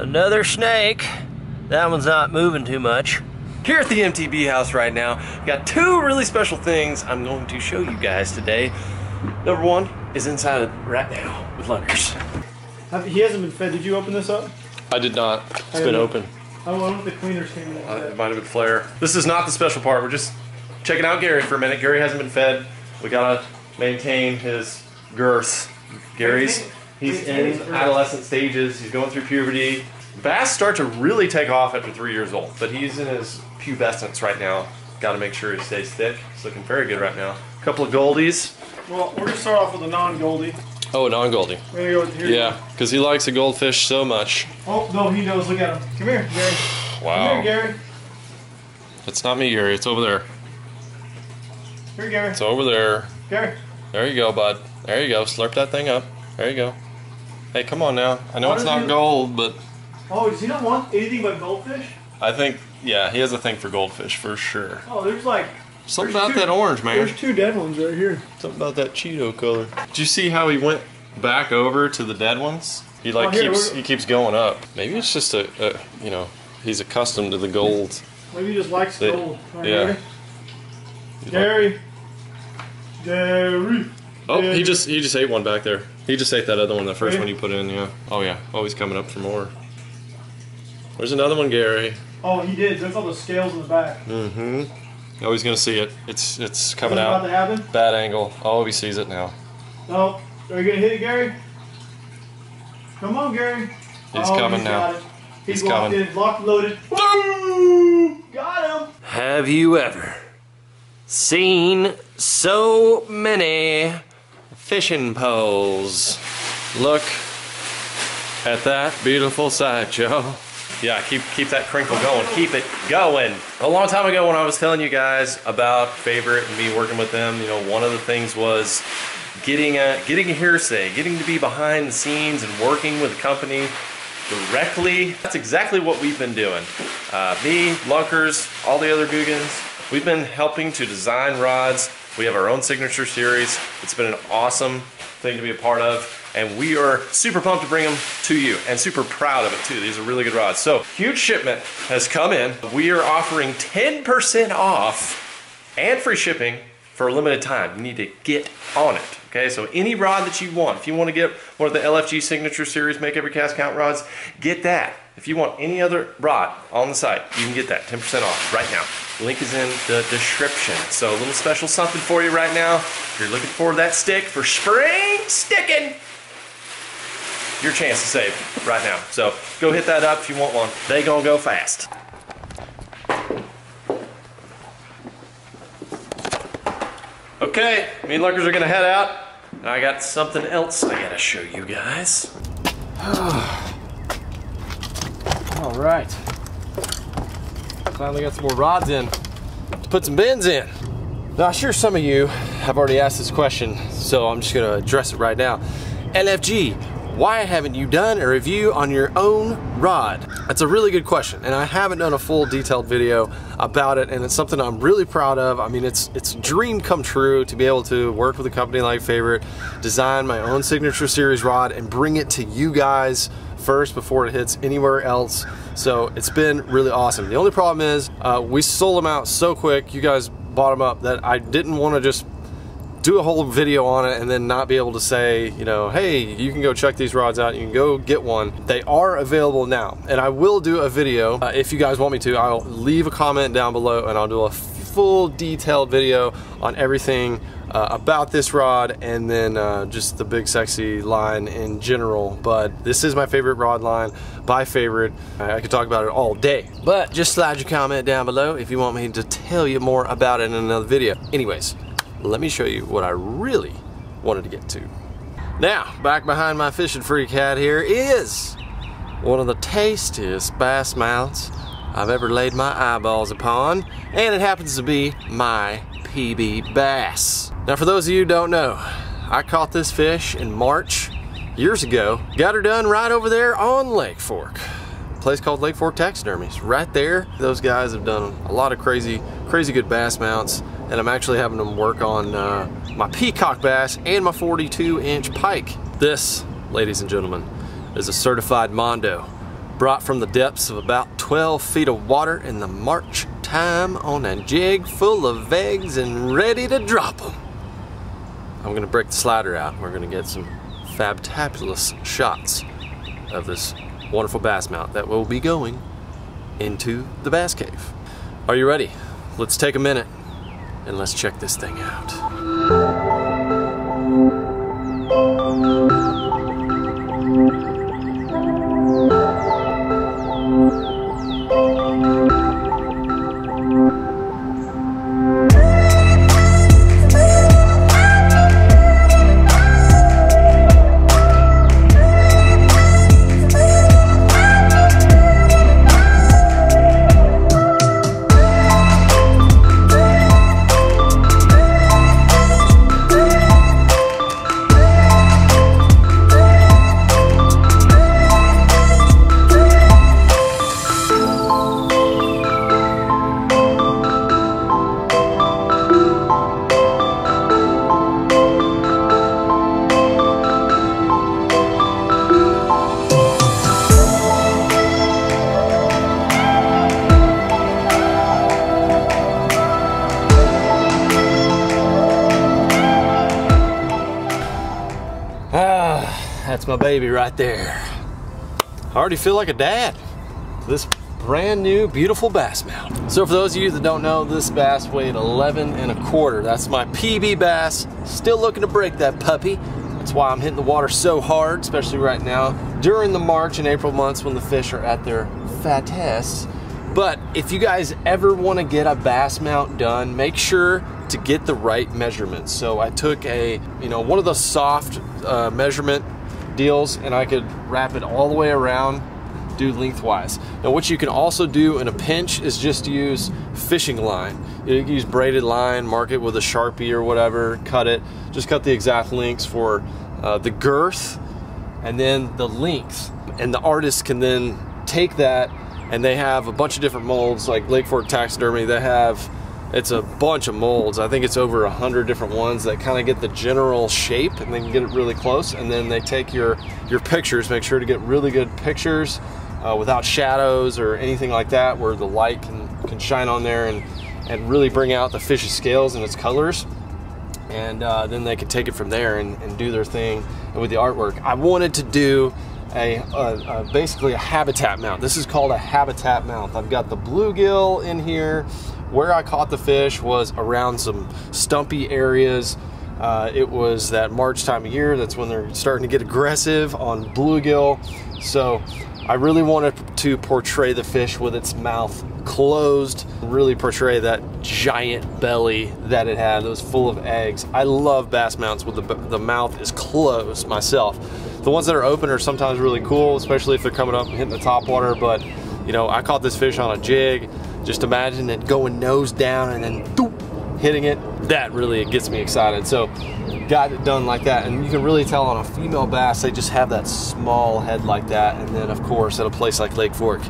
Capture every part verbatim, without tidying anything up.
Another snake. That one's not moving too much. Here at the M T B house right now, I've got two really special things I'm going to show you guys today. Number one is inside of right now with Luggers. He hasn't been fed. Did you open this up? I did not. It's been open. Oh, I wonder if the cleaners came in. Uh, it might have been flare. This is not the special part. We're just checking out Gary for a minute. Gary hasn't been fed. We gotta maintain his girth. Gary's he's in adolescent stages. He's going through puberty. Bass start to really take off after three years old, but he's in his pubescence right now. Gotta make sure he stays thick. It's looking very good right now. A couple of goldies. Well, we're gonna start off with a non-goldie. Oh, a non-goldie. We're gonna go with here. Yeah, because he likes a goldfish so much. Oh, no, he knows. Look at him. Come here, Gary. Wow. Come here, Gary. That's not me, Gary. It's over there. Here, Gary. It's over there. Gary. There you go, bud. There you go. Slurp that thing up. There you go. Hey, come on now. I know How it's not gold, but... Oh, does he not want anything but goldfish? I think, yeah, he has a thing for goldfish, for sure. Oh, there's like... Something there's about two, that orange, man. There's two dead ones right here. Something about that Cheeto color. Did you see how he went back over to the dead ones? He like oh, here, keeps he keeps going up. Maybe it's just a, a you know, he's accustomed to the gold. Maybe he just likes they, gold. Right, yeah. Gary. Gary. Oh, Gary. he just he just ate one back there. He just ate that other one, the first Gary. one you put in. Yeah. Oh yeah. Oh, he's coming up for more. There's another one, Gary. Oh, he did. That's all the scales in the back. Mm-hmm. Oh, he's gonna see it. It's it's coming out. What's about to happen? Bad angle. Oh, he sees it now. No, oh, are you gonna hit it, Gary? Come on, Gary. He's oh, coming he's now. Got it. He's, he's coming. In, locked, loaded. Boom! Got him. Have you ever seen so many fishing poles? Look at that beautiful sideshow. Yeah, keep keep that crinkle going. Keep it going. A long time ago when I was telling you guys about Favorite and me working with them, you know, one of the things was getting a, getting a hearsay, getting to be behind the scenes and working with a company directly. That's exactly what we've been doing. Uh, me, Lunkers, all the other Googans, we've been helping to design rods. We have our own signature series. It's been an awesome thing to be a part of. And we are super pumped to bring them to you and super proud of it too. These are really good rods. So huge shipment has come in. We are offering ten percent off and free shipping for a limited time. You need to get on it, okay? So any rod that you want, if you want to get one of the L F G signature series, make every cast count rods, get that. If you want any other rod on the site, you can get that ten percent off right now. Link is in the description. So a little special something for you right now. If you're looking for that stick for spring sticking, your chance to save right now. So go hit that up if you want one. They gonna go fast. Okay, me and Lunkers are gonna head out. And I got something else I gotta show you guys. All right. Finally got some more rods in. Let's put some bends in. Now, I'm sure some of you have already asked this question, so I'm just gonna address it right now. L F G. Why haven't you done a review on your own rod? That's a really good question, and I haven't done a full detailed video about it, and it's something I'm really proud of. I mean, it's it's a dream come true to be able to work with a company like Favorite, design my own signature series rod, and bring it to you guys first before it hits anywhere else. So it's been really awesome. The only problem is uh, we sold them out so quick, you guys bought them up, that I didn't want to just do a whole video on it and then not be able to say, you know, hey, you can go check these rods out, you can go get one. They are available now, and I will do a video uh, if you guys want me to. I'll leave a comment down below and I'll do a full detailed video on everything uh, about this rod, and then uh, just the Big Sexy line in general. But this is my favorite rod line by Favorite. I could talk about it all day, but just slide your comment down below if you want me to tell you more about it in another video. Anyways, let me show you what I really wanted to get to. Now, back behind my fishing freak hat here is one of the tastiest bass mouths I've ever laid my eyeballs upon, and it happens to be my P B bass. Now, for those of you who don't know, I caught this fish in March years ago. Got her done right over there on Lake Fork. Place called Lake Fork Taxidermy, right there. Those guys have done a lot of crazy, crazy good bass mounts, and I'm actually having them work on uh, my peacock bass and my forty-two inch pike. This, ladies and gentlemen, is a certified Mondo brought from the depths of about twelve feet of water in the March time on a jig full of eggs and ready to drop them. I'm going to break the slider out. We're going to get some fabtapulous shots of this wonderful bass mount that will be going into the bass cave. Are you ready? Let's take a minute and let's check this thing out. That's my baby right there. I already feel like a dad. This brand new, beautiful bass mount. So for those of you that don't know, this bass weighed eleven and a quarter. That's my P B bass. Still looking to break that puppy. That's why I'm hitting the water so hard, especially right now, during the March and April months when the fish are at their fattest. But if you guys ever want to get a bass mount done, make sure to get the right measurements. So I took a, you know, one of the soft uh, measurement deals, and I could wrap it all the way around, do lengthwise. Now what you can also do in a pinch is just use fishing line. You can use braided line, mark it with a Sharpie or whatever, cut it, just cut the exact lengths for uh, the girth and then the length. And the artist can then take that, and they have a bunch of different molds, like Lake Fork Taxidermy, they have, it's a bunch of molds. I think it's over a hundred different ones that kind of get the general shape, and they can get it really close. And then they take your, your pictures, make sure to get really good pictures uh, without shadows or anything like that, where the light can, can shine on there and, and really bring out the fish's scales and its colors. And uh, then they can take it from there and, and do their thing with the artwork. I wanted to do A, a, a basically a habitat mount. This is called a habitat mount. I've got the bluegill in here. Where I caught the fish was around some stumpy areas. Uh, it was that March time of year. That's when they're starting to get aggressive on bluegill. So I really wanted to portray the fish with its mouth closed, really portray that giant belly that it had that was full of eggs. I love bass mounts with the, the mouth is closed myself. The ones that are open are sometimes really cool, especially if they're coming up and hitting the top water. But, you know, I caught this fish on a jig. Just imagine it going nose down and then doop, hitting it. That really gets me excited. So got it done like that. And you can really tell on a female bass, they just have that small head like that. And then, of course, at a place like Lake Fork,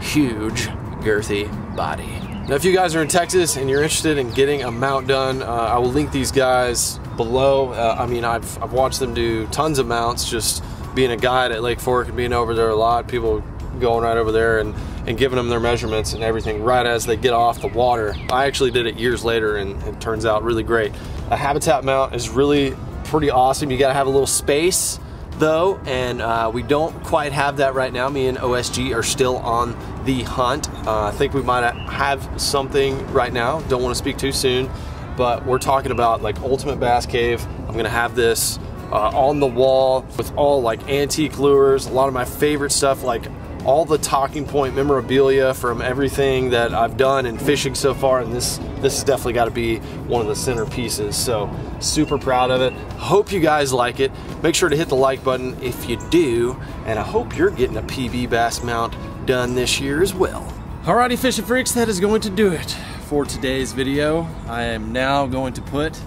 huge, girthy body. Now, if you guys are in Texas and you're interested in getting a mount done, uh, I will link these guys below. Uh, I mean, I've, I've watched them do tons of mounts, just being a guide at Lake Fork and being over there a lot, people going right over there and, and giving them their measurements and everything right as they get off the water. I actually did it years later, and it turns out really great. A habitat mount is really pretty awesome. You gotta have a little space though, and uh, we don't quite have that right now. Me and O S G are still on the hunt. Uh, I think we might have something right now. Don't want to speak too soon, but we're talking about like ultimate bass cave. I'm gonna have this uh, on the wall with all like antique lures, a lot of my favorite stuff, like all the talking point memorabilia from everything that I've done in fishing so far, and this this has definitely got to be one of the centerpieces. So super proud of it. Hope you guys like it. Make sure to hit the like button if you do, and I hope you're getting a P B bass mount done this year as well. Alrighty, fishing freaks, that is going to do it for today's video. I am now going to put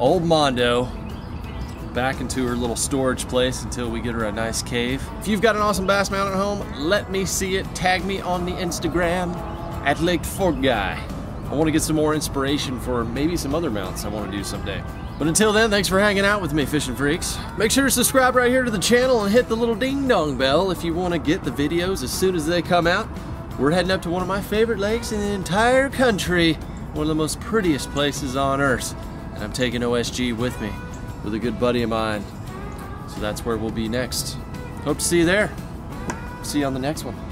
old Mondo back into her little storage place until we get her a nice cave. If you've got an awesome bass mount at home, let me see it. Tag me on the Instagram at LakeForkGuy. I want to get some more inspiration for maybe some other mounts I want to do someday. But until then, thanks for hanging out with me, fishing freaks. Make sure to subscribe right here to the channel and hit the little ding-dong bell if you want to get the videos as soon as they come out. We're heading up to one of my favorite lakes in the entire country, one of the most prettiest places on earth. And I'm taking O S G with me, with a good buddy of mine. So that's where we'll be next. Hope to see you there. See you on the next one.